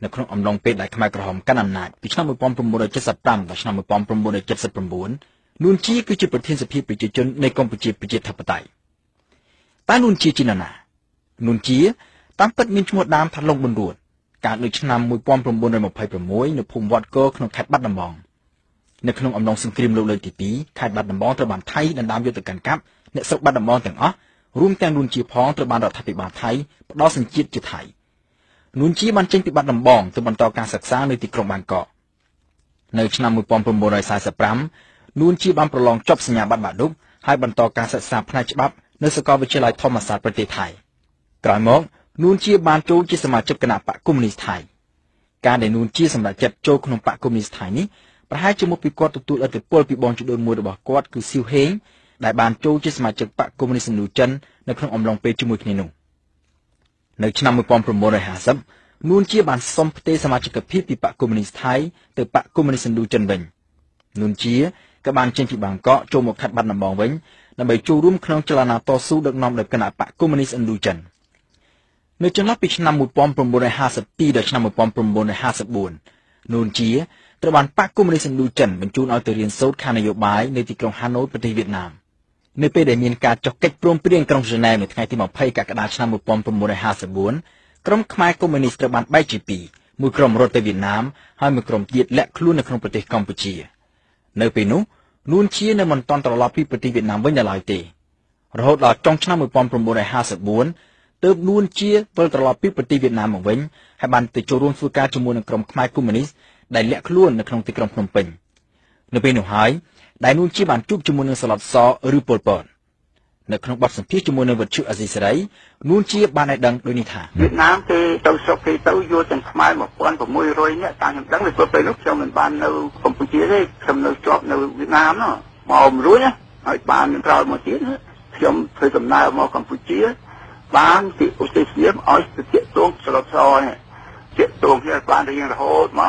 Nước không ẩm long pet đại khai cửa hòm căn nặng vì năm 1975 và năm 1979 luôn chỉ cứ chỉประเทศสภาประชาชนในกัมพูชีประชาธิปไตยแต่ลุนชีจินนาลุนชีตามปัดมีชมดดามพัดลงบนด่วนการในឆ្នាំ1926ในภูมิวัดก็ขนมแคทบัตดำบองในขนมอมลองสิงครีมโลเลยตีๆแคทบัตดำบองตระบานไทยดันดามยุติการกับในสกบัตดำบองแต่งอ๋อรวมแต่งลุนชีพ้องตระบานรัฐบาลไทยดอสังจิตจิตไทยนุนชี้บันเจงปิบัตรลำบองตัวบรรทอการศึกษาในติกรงบางเกาะในชนะมือปอมปรมโบราณสายสปรัมนุนชี้บัมประลองจบสัญญาบัตรบาดุกให้บรรทอการศึกษาพนัยฉบับในสกอลวิทยาลัยธรรมศาสตร์ประเทศไทยกลายมองนุนชี้บันโจจิสมาชิกคณะปะกุมนิสไทยการได้นุนชี้สำหรับเจ็บโจขนมปะกุมนิสไทยนี้ประหารจมูกปีกอดตุตุและติดปลปีบองจุดโดนมวยระเบิดกอดคือซิวเฮงได้บันโจจิสมาชิกปะกุมนิสนุจันในครั้งอมลองเปจมูกในหนุ่มในชนะมือปอมพรมโมไรหาซับนูนเชียบันสมพเตสมาชิกพิพิปะกุมนิสไทยเตปะกุมนิสันดูจันเวงนูนเชียกับบันเชียงพิบังเกาะโจมกัดบันนำมองเวงนำไปจูรุ่มขนมจลานาต่อสู้ดักนอมเด็กขณะปะกุมนิสันดูจันในชนะปีชนะมือปอมพรมโมไรหาซับปีเดชนะมือปอมพรมโมไรหาซับบุญนูนเชียตะบันปะกุมนิสันดูจันเป็นจูนเอาตัวเรียนโซดคานโยบายในติกรงฮานอยประเทศเวียดนามในปีเดียนการจกเก็ตปลอมเปลี่ยนกรงเจเนวในทางที่หมอไพ่กากระดาษนำมือปอมปมโมไรฮาสบุนกรมขมายคอมมิวนิสต์บันใบจีปีมือกรมรถเวียดนามให้มือกรมเดียดและคลุ้นในกรงประเทศกัมพูชีในปีนู้นูนชี้ในมันตอนตลอดปีประเทศเวียดนามไว้ในหลายตีเราหดหลอดจงชนะมือปอมปมโมไรฮาสบุนเติมนูนชี้เปิดตลอดปีประเทศเวียดนามเว้นให้บันติดโจรสุกาจมูนในกรมขมายคอมมิวนิสต์ได้และคลุ้นในกรงติกรงพนมเปญในปีหนึ่งหายได้นูนชี้บันจุบจมูนในสลับซอหรือปลดปอนในขนมบัตรสัมผัสจมูกในวัดชื่ออาซิสไรนูนชี้บานในดังโดยนิทานเวียดนามเตยเตาศกเตยเตาโยจันทร์ไม้หมอกปอนผมมวยรอยเนี่ยต่างกันดังเลยตัวไปลุกเจ้าเหมือนบานเราผมพูดชี้ได้สำเนาจอบในเวียดนามเนาะหมอมรู้เนี่ยไอ้บานเราหมอชี้เนี่ยเชื่อมเคยสำนายหมอคำพูดชี้บานที่อุตส่าห์เอาเจี๊ยตรงสลับซอยเนี่ยเจี๊ยตรงเนี่ยบานเรียงระโหดหมอ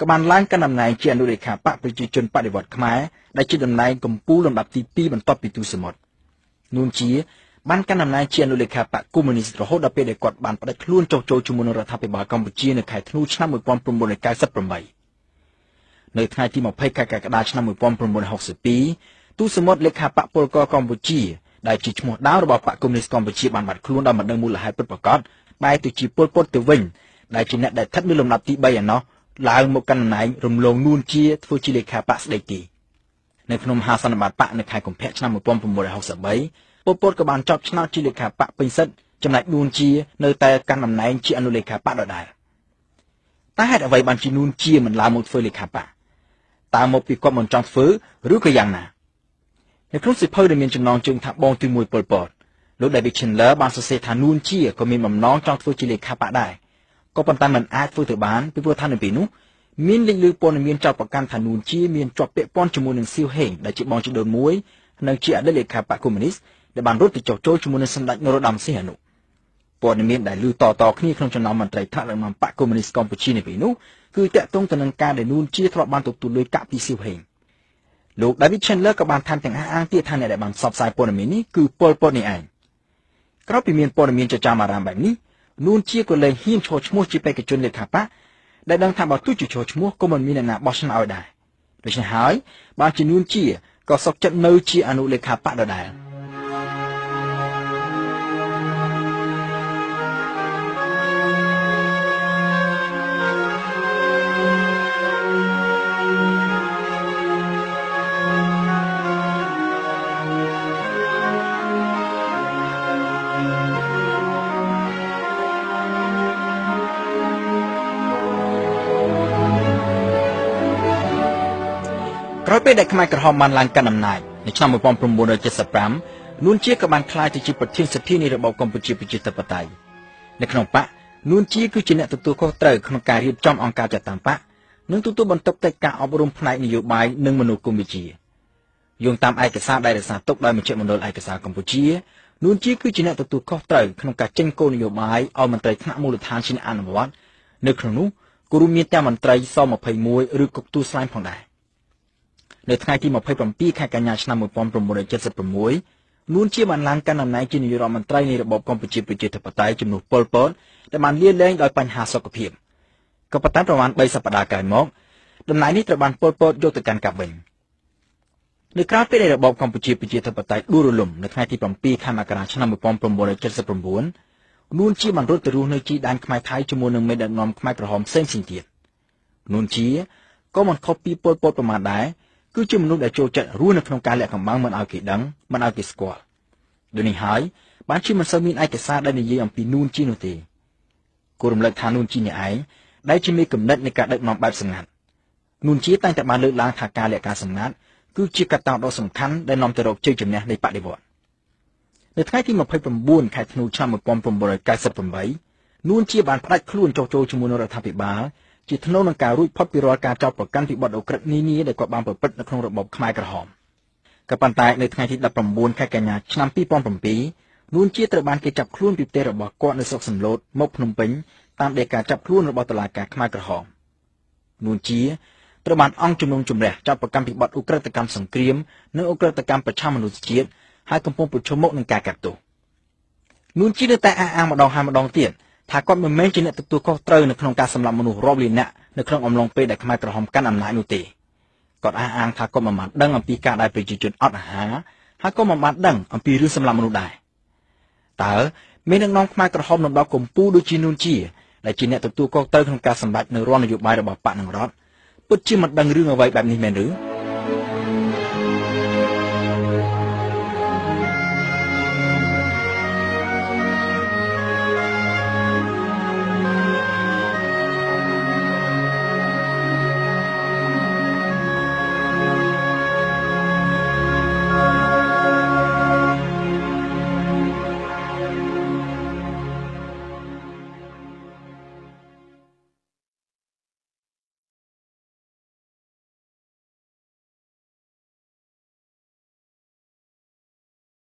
กบันล้างกันนำนายเจียนดูเลขาปะประชาชนปฏิบัติขมายได้จีดำนายกำปูลำดับที่ปีบรรทบปีตุสมดนูนชี้บันการนำนายเชียนดูเลขาปะกุมนิสระหดดับเปเดกอดบันประเด็นคลุ้นโจโจชุมนุนรัฐบาลกัมพูชีในไข่ทนุชนะมือปอมปรมบุญในกายสับประใบในไทยที่หมอกไผ่กากระดาชนะมือปอมปรมบุญ60 ปีตุสมดเลขาปะปลกกัมพูชีได้จีชมดดาวระบอบปะกุมนิสกัมพูชีบันบัดคลุ้นดำบัดดังมูลหายเปิดประกอบไปตุจีปลปลตัววิ่งได้จีเนตได้ทัดมีลำดับที่ใบอย่างเนาะลาวมกันไหนรวมลงนูนเชียฟูจิเลขาปะสเดกีในพนมฮาสันบัตปะในขายของแพะชนะมือปอมปมโบราณ60 ปีปปดกบาลจอบชนะจิเลขาปะเป็นเซตจำหน่ายนูนเชียในแต่การนำไหนเชียอนุเลขาปะดอดายแต่ให้เอาไว้บัญชีนูนเชียเหมือนลาวมดเฟอเลขาปะตามมปีกว่ามันจอบเฟอหรือก็ยังน่ะในครุ่นสิเพื่อเรียนจำนองจึงทับบองตีมวยปลดลดได้ไปเช่นแล้วบางเศษฐานนูนเชียก็มีหม่อมน้องจอบเฟอจิเลขาปะได้ก็ปัจจัยมันอาจฟื้นตัวบ้านไปเพื่อท่านในปีนู้มีนลิลือปนมีนจับประกันฐานนูนชี้มีนจับเปะป้อนจมูกหนึ่งซิวเฮงได้จีบองจีโดนมวยนางเชียได้เลขาปะคอมมิวนิสต์ได้บานรถติดจอกโจจมูกหนึ่งสันดันนรดำเสียหนุปนมีนได้ลือต่อขึ้นครั้งจนนำมันไตรท่าและมันปะคอมมิวนิสต์กัมพูชีในปีนู้คือแตะต้องตนังการได้นูนชี้ทรมานตกตุนเลยกะปีซิวเฮงลูกได้วิเชนเลิกกับบานทันแต่งอ้างที่ท่านในได้บานสอบสายปนมีนนี้คือปนในเองกระปีมีนปนมีนจะจามารามแบบนี้นูนเชียก็เลยหิ้นโชชมัวจีไปกับจนเลขาปะได้ดังทำเอาตู้จุโชชมัวก็มันมีนาบอชนาเอาได้โดยเฉพาะบางจีนูนเชียก็สกจัดเนื้อเชียอนุเลขาปะได้ ร้อยเปได้ขมายกระหอบมันลังการนำนายในช่วงมือปอมปรมบุญเราจะสับแปมนุ่นเชี่ยกับมันคลายที่จิตประเทศสัตย์ที่ในระบบกัมพูชีประชาธิปไตยในขนมปะนุ่นเชี่ยคือจิตเนี่ยตัวเขาเติร์ขนมการรีบจอมองการจัดต่างปะนึ่งตัวบรรทุกแต่การอบรมภายในนโยบายนึ่งมนุษย์กัมพูชียงตามไอกระซ่าได้กระซ่าตกได้มาเชื่อมโนไอกระซ่ากัมพูชีนุ่นเชี่ยคือจิตเนี่ยตัวเขาเติร์ขนมการเจงโกนโยบายเอามันเติร์ขณะมูลฐานชินอันวัดในขนมกรุมีแต่มันเติร์ซ้อมมาพายมวยหรือกบตูสไลม์ผ่องได้ในทางที่มาเผยปมปีแข่งกันยาชนะมือปอมปรมบุญเจ็ดสิบปรมวยนุ่นเชี่ยมันล้างการนำนายจีนยุโรปมันไตรในระบบกัมพูชีประชาธิปไตยจำนวนปลแต่มันเลี้ยงเลี้ยงโดยปัญหาสกปรกกับปัตตาประมาณใบสัปดาห์การมองดำนายนี้ตระบันปลโยตการกับเบงในคราวเป็นในระบบกัมพูชีประชาธิปไตยดูรุลุ่มในทางที่ปมปีข้ามการชนะมือปอมปรมบุญเจ็ดสิบปรมวยนุ่นเชี่ยมันรู้แต่รู้ในจีดันขมายไทยจำนวนหนึ่งไม่ดันนอมขมายกระหอบเส้นสิ่งเดียดนุ่นเชี่ยก็มันเขาปีปลประมาณได้คือจุ่มนุ่งแต่โจจัดรู้ในโครงการแหลกของบ้างมันเอากี่ดังมันเอากี่สกอตโดยในหายบ้านชื่อมันสมินไอเกซ่าได้ในยี่ยมปีนูนจีโนเตกลุ่มเลือดทางนูนจีเนี่ยไอได้ชื่อมีกำเนิดในการเลือกมองแบบสังหารนูนจีตั้งแต่มาเลือกล้างทางการแหลกการสังหารคือจีกระต่ายเราสำคัญได้นำแต่เราเชื่อจำเนี่ยในปฏิบัติในท้ายที่มาเผยปมบุญไข่ธนูชาหมดปมปมบริการสับปมใบนูนจีบานพลัดคลุ่นโจโจชุมนุนรัฐบิบาจิตโนนังการรุ่ยพอปีรอการเจ้าประกันปีบอดอกรักนี้ได้กว่าบางเปิดปิดในโครงระบบขมายกระหอบกับปันตายในทางที่ดับประมูลแค่แก่ญาชนะปีป้อมปมปีนุ่นเชี่ยตระบานเกจับคลุ่นปีเตระบบก้อนในศกสมรสมกพนมเป่งตามเดกาจับคลุ่นระบบตลาดการขมายกระหอบนุ่นเชี่ยตระบานอ่องจุ่มลงจุ่มแหลกเจ้าประกันปีบอดอุกฤษกรรมสังเกรียมเนื้ออุกฤษกรรมประชามนุษย์เชี่ยให้กำปงปุจโฉมกในการกัดตัวนุ่นเชี่ยได้แต่อ้างมาดองหามาดองเตี้ยถ้าก้อนมันไม่จีนตัวก็เตอร์ในโครงการสำหรับมนุษย์รอบลินเนี่ยในเครื่องอมลงไปได้ขมายกระหอบกันอำนาจนุติก่อนอ้างถ้าก้อนมันดังอัมพีการได้ไปจุดอัดหาถ้าก้อนมันดังอัมพีเรื่องสำหรับมนุษย์ได้แต่ไม่ดังน้องขมายกระหอบนำดาวกลมปูดูจีนูนจีและจีนตัวก็เตอร์โครงการสำหรับในรอบนโยบายระบบปะหนังรอดปุ๊บจีมันดังเรื่องอะไรแบบนี้แม่หรือ